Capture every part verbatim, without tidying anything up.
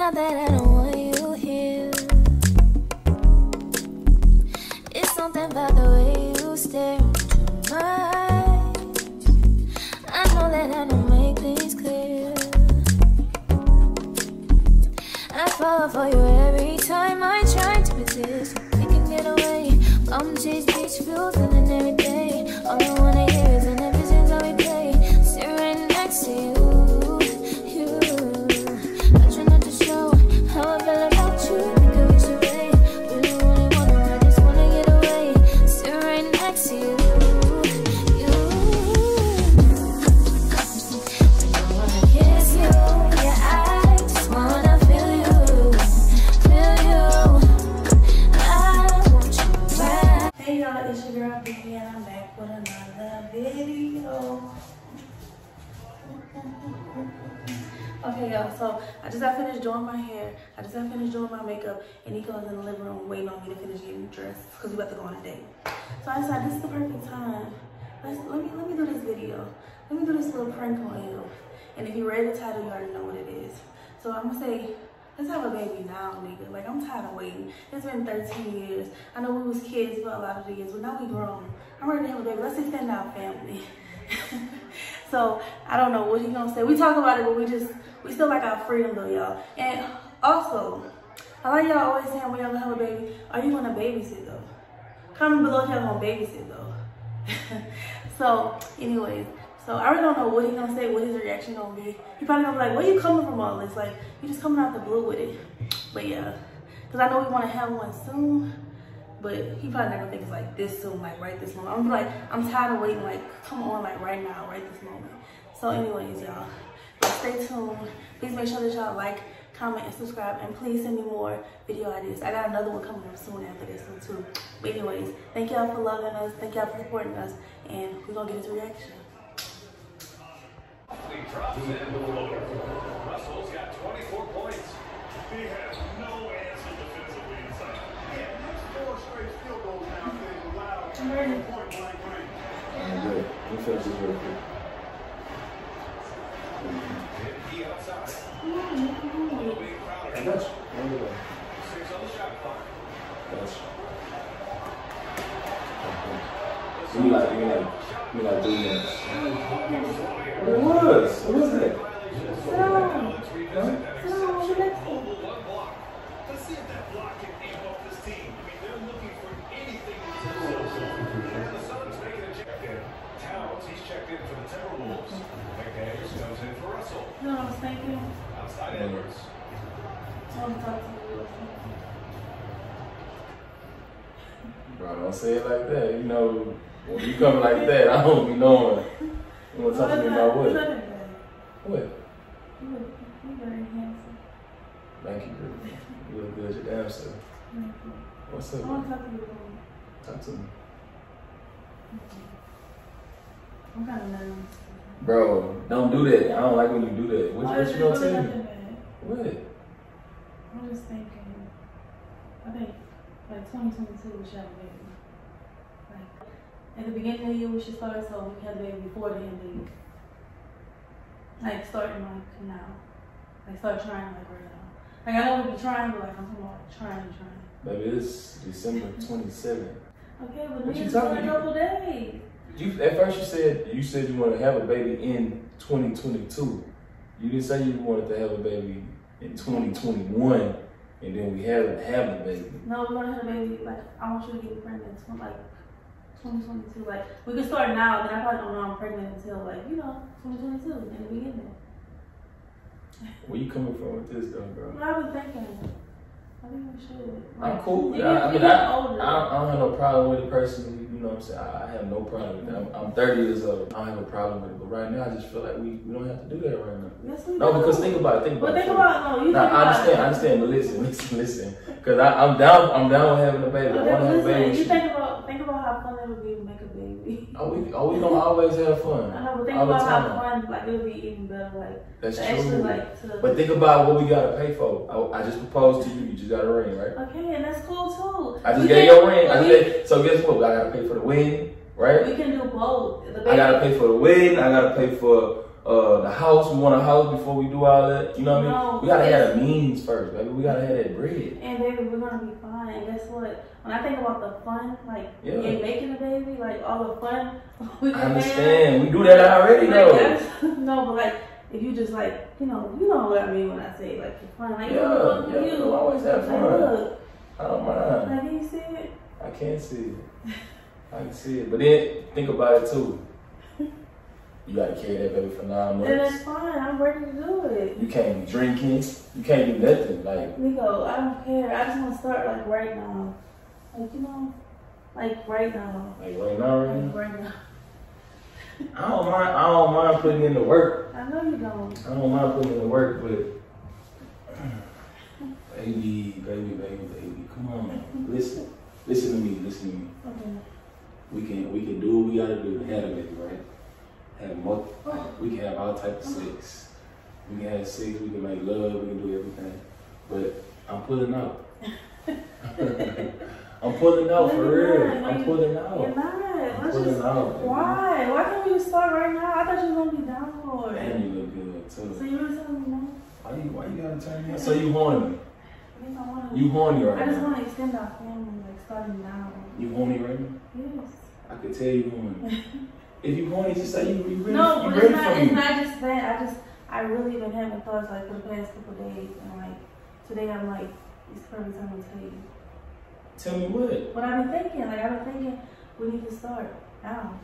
not that I don't want you here. It's something about the way you stare into my eyes. I know that I don't make things clear. I fall for you every time I try to resist. We can get away. Palm trees, beach view, feeling every day. All I wanna hear is in the visions that we play. Sitting right next to you. Okay, y'all, so I just got finished doing my hair. I just got finished doing my makeup, and Nico's in the living room waiting on me to finish getting dressed because we about to go on a date. So I decided this is the perfect time. Let's, let me let me do this video. Let me do this little prank on you. And if you read the title, you already know what it is. So I'm gonna say, let's have a baby now, nigga. Like, I'm tired of waiting. It's been thirteen years. I know we was kids for a lot of the years, but now we grown. I'm ready to have a baby. Let's extend our family. So I don't know what he's gonna say. We talk about it, but we just we still like our freedom though, y'all. And also, I like y'all always saying when y'all have a baby, are you gonna babysit though? Comment below if y'all gonna babysit though. So, anyways, so I really don't know what he's gonna say, what his reaction gonna be. He probably gonna be like, "Where you coming from all this? Like, you just coming out the blue with it." But yeah, because I know we wanna have one soon. But he probably never thinks like this soon, like right this moment. I'm like, I'm tired of waiting, like, come on, like right now, right this moment. So anyways, y'all, stay tuned. Please make sure that y'all like, comment, and subscribe. And please send me more video ideas. I got another one coming up soon after this one too. But anyways, thank y'all for loving us. Thank y'all for supporting us. And we're going to get his reaction. Russell's got twenty-four points. He has no answer defensively inside. Give me like, give me like, give me like three minutes. What it was? What was it? Let's see if that block can aim off this team. I mean, they're looking for anything to do. The Suns making a check in. Towns, he's checked in for the Timberwolves. McDaniels comes in for Russell. No, I was thinking. Outside Edwards. Bro, don't say it like that. You know, when you come like that, I don't be knowing. You want to talk to me about what? What? You're very handsome. Thank you, girl. You look good, your damn self. What's up? I want to talk to you. Talk to me. I'm kind of nervous. Bro, don't do that. I don't like when you do that. What, oh, what you gonna tell me? What? I'm just thinking. I think like twenty twenty-two we should have a baby. Like at the beginning of the year we should start so we can have a baby before the end of the year. Like starting like now. Like start trying like right now. Like, I know we be trying, but like, I'm talking about trying, trying. Baby, it's December twenty-seventh. Okay, but we just got a couple days. You, at first you said, you said you wanted to have a baby in twenty twenty-two. You didn't say you wanted to have a baby in twenty twenty-one, and then we haven't had a baby. No, we want to have a baby, like, I want you to get pregnant, like, twenty twenty-two. Like, we can start now, then I probably don't know I'm pregnant until, like, you know, twenty twenty-two, and then we get there. Where you coming from with this, though, bro? Well, I was thinking. I think we should. Like, I'm cool. Yeah, I, I mean, I, older. I, I don't have no problem with the person. You know what I'm saying? I, I have no problem with that. I'm, I'm thirty years old. I don't have a problem with it. But right now, I just feel like we, we don't have to do that right now. Yes, we no, do. Because think about it. Think about but it. Think about no, you nah, I understand. It. I understand. But listen, listen, listen. Because I'm down. I'm down with having a baby. Okay, I want to have a baby. You think about think about how fun it would be to make a baby. Oh, we oh we don't always have fun. I know, but think all about how fun like it would be even better. Like that's true. Extra, like, to but think about what we gotta pay for. I, I just proposed to you. You just got a ring, right? Okay, and that's cool too. I just gave your ring. I just so guess what? I gotta pay for the wedding, right? We can do both. The baby. I gotta pay for the wedding. I gotta pay for uh, the house. We want a house before we do all that. You know what no, I mean? We gotta have the means first, baby. We gotta have that bread. And baby, we're gonna be fine. And guess what? When I think about the fun, like yeah. in making a baby, like all the fun. We I understand. Have, we do that already, though. Like, no, but like if you just like, you know, you know what I mean when I say like the fun. Like yeah, you yeah, you always have fun. Like, look, I don't mind. Like, do you see it? I can't see it. I can see it, but then think about it too. You gotta carry that baby for nine months. And that's fine. I'm ready to do it. You can't be drinking. You can't do nothing. Like Nico, I don't care. I just want to start like right now. Like you know, like right now. Like right now, right now. Right now. I don't mind. I don't mind putting in the work. I know you don't. I don't mind putting in the work, but baby, baby, baby, baby, come on, man. Listen, listen to me. Listen to me. Okay. We can we can do what we gotta do to have a baby, right? Have multiple, we can have all types of sex. We can have sex, we can make love, we can do everything. But I'm pulling out. I'm pulling out for real. I'm pulling out. You're not. I'm pulling out. Why? Why can't we start right now? I thought you were gonna be down for it. And you look good too. So you were telling me no? Why you why you gotta turn me? So you horny? Yes, I want to. You horny right now? I just wanna extend our family, like starting now. You horny right now? Yes. I could tell you horny. If you want to just say you, you ready, no, you but ready it's not, for it's me. Not just that. I just, I really been having thoughts like for the past couple of days, and like today I'm like, it's perfect time to tell you. Tell me what? What I've been thinking, like I've been thinking, we need to start now.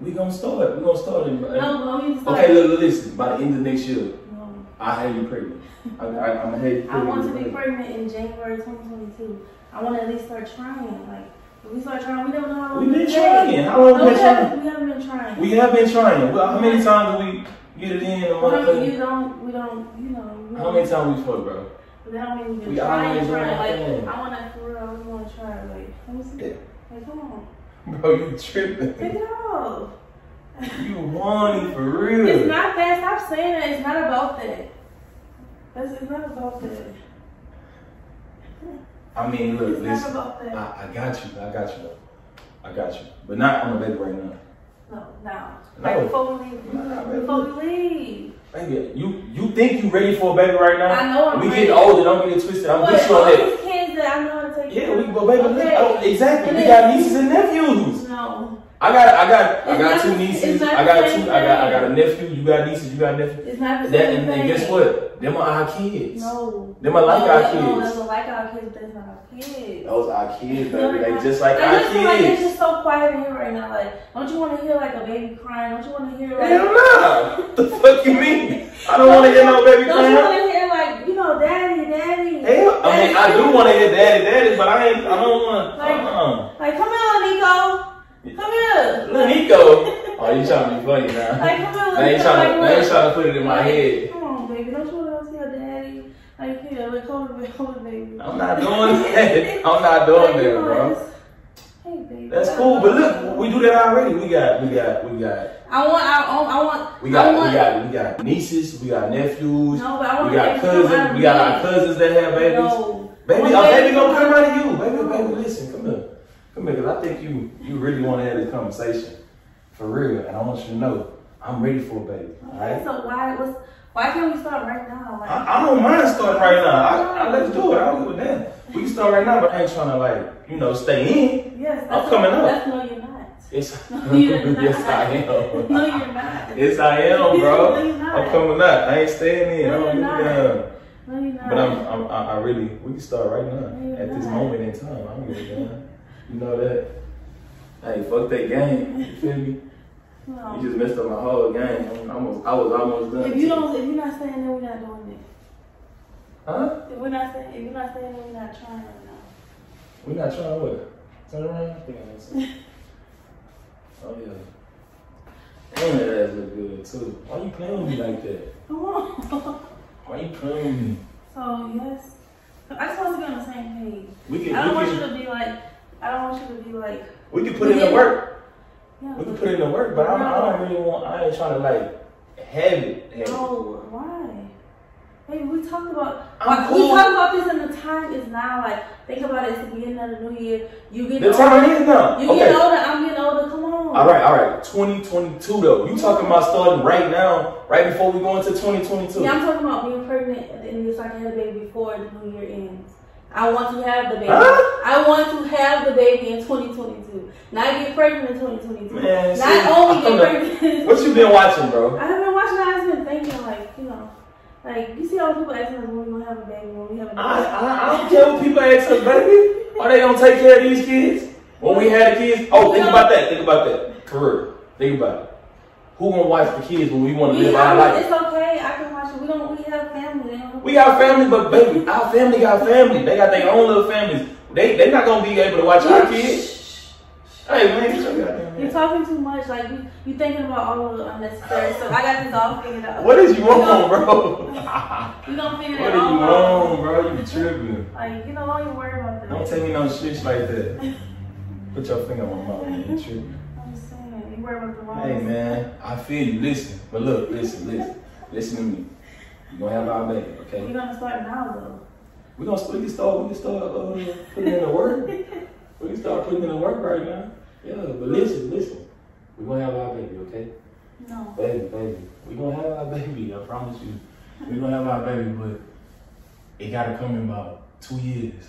We gonna start. We gonna start in. Right? No, we need to start. Okay, look, listen. By the end of next year, no. I have you pregnant. I, I, I'm have you pregnant. I want to be pregnant in January twenty twenty-two. I want to at least start trying, like. We started trying. We never know how long we've been, been trying. How long no, we been trying? We haven't been trying. We have been trying. Well, how many times do we get it in a month? Well, you don't. We don't. You know. We how don't, many times we fuck, bro? But that don't mean we've been we trying. trying. Like I wanna for real. We wanna try. Like let me see. Like come on. Bro, you tripping? Take it off. You want it for real? It's not that. Stop saying that. It's not about that. That's. It's not about that. I mean, look, listen, I, I got you, I got you, I got you, but not on the bed right now. No, no, like no. Before we leave, nah, before we leave. Baby, you, you think you ready for a baby right now? I know I'm we ready. We get older, don't get it twisted, I'm with you on that. These kids that I know how to take yeah, we can go baby, okay. Oh, exactly, we got nieces and nephews. No. I got, I got, I got two nieces, I got two, I got, I got a nephew, you got nieces, you got nephews. It's not the same thing. And, and guess what? Them are our kids. No. Them are like no, our kids. No, them are like our kids, but that's not our kids. Those are our kids, baby. They just like I our just kids. Like it's just so quiet in here right now. Like, don't you want to hear like a baby crying? Don't you want to hear like? Hell no! What the fuck you mean? I don't want to hear no baby crying. Don't you want to hear like, you know, daddy, daddy? Hell, I mean, I do want to hear daddy, daddy, but I ain't. I don't want to. Like, uh-uh. Like, come on, Nico. Come here. Look, Nico. Oh, you trying to be funny now? Like, come on, Nico. I ain't trying to. I ain't trying to put it in my head. Come on, baby. Don't you? Like, yeah, like, hold it, hold it, baby. I'm not doing that. I'm not doing that, bro. Hey, baby. That's cool, but look, we do that already. We got, we got, we got. I want, I want, I want. We got, want, we got, we got nieces, we got nephews. No, but I want. We got cousins. We got our cousins that have babies. No. Baby, our baby gonna come right to you, baby, baby. Listen, come here, come here, cause I think you, you really want to have this conversation, for real, and I want you to know, I'm ready for a baby. All right. So why was. Why can't we start right now? Like, I, I don't mind starting right now. I, I let's do it. I don't give a damn. We can start right now, but I ain't trying to like, you know, stay in. Yes, I'm coming up. That's no, you're not. It's no, you're not. Yes, I am. No, you're not. Yes, I am, bro. No, you're not. I'm coming up. I ain't staying in. No, you're not. No, you're not. But I'm, I'm, I, I really, we can start right now no, at this not. moment in time. I don't give a damn. You know that? Hey, fuck that game. You feel me? No. You just messed up my whole game. I, almost, I was almost done. If you don't, if you're not saying that, we're not doing it. Huh? If we're not saying, if you're not saying that, we're not trying right now. We're not trying what? Turn around. I think I understand. Oh yeah. Damn, that ass look good too. Why you playing with me like that? Come on. Why you playing with me? So yes, I just want to be on the same page. We can. I don't want can, you to be like. I don't want you to be like. We can put in the work. Yeah, we can put in the work, but I don't, I don't really want, I ain't trying to like, have it. Have no, it. Why? Hey, we talked about, like, cool. we talked about this and the time is now, like, think about it, it's the beginning of the new year. You get the older, time is now. You okay. get older, I'm getting older, come on. All right, all right. twenty twenty-two though. You talking about starting right now, right before we go into twenty twenty-two? Yeah, I'm talking about being pregnant at the end of the year so I can have the baby before the new year ends. I want to have the baby. Huh? I want to have the baby in twenty twenty-two. Not get pregnant in twenty twenty-two. Man, not see, only get pregnant. What you been watching, bro? I haven't been watching. I've just been thinking, like, you know, like you see all the people asking us when we gonna have a baby, when we have a baby. I, I, I don't care what people ask us, baby. Are they gonna take care of these kids? When we had kids, oh, think about that. Think about that. Career. Think about it. Who gonna watch the kids when we want to live our life? It's okay. I can watch it. We don't. We have family. Now. We got family, but baby, our family got family. They got their own little families. They they not gonna be able to watch our kids. Hey man, you're talking too much. Like you you thinking about all the unnecessary stuff. I got this all figured out. What is you wrong, bro? You don't figure it out. What is you wrong, bro? You tripping? Like you know, don't even worry about that. Don't tell me no shit like that. Put your finger on my mouth, man. You tripping? I'm saying, you worry about the wrong. Hey man, I feel you. Listen, but look, listen, listen, listen to me. We're gonna have our baby, okay? We're gonna start now, though. We're gonna we can start, we can start uh, putting in the work. We can start putting in the work right now. Yeah, but listen, listen. We're gonna have our baby, okay? No. Baby, baby. We're gonna have our baby, I promise you. We're gonna have our baby, but it gotta come in about two years.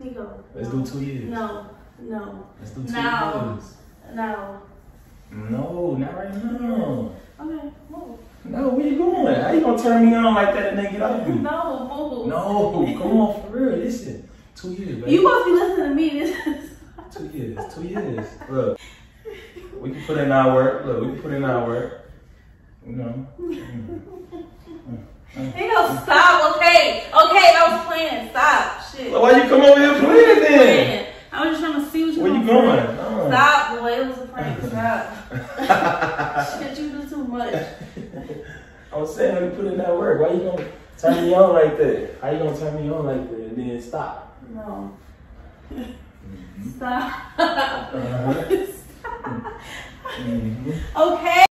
Nico. Let's no. do two years. No, no. Let's do two no. years. No. No, not right now. Okay, move. No, where you going? How you gonna turn me on like that and then get off me? No, boo. No, come on, for real. Listen, two years, baby. You must be listening to me. two years, two years. Look, we can put in our work. Look, we can put in our work. You know. They don't stop, okay? Okay, I was playing. Stop, shit. Well, why you come over here playing then? I was just trying to see what you were doing. Where you going? Oh. Stop, boy. It was a prank. Stop. Shit, you do too much. I'm saying, let me put in that work. Why you gonna turn me on like that? How you gonna turn me on like that and then stop? No. Mm-hmm. Stop. Uh-huh. Stop. Mm-hmm. Okay.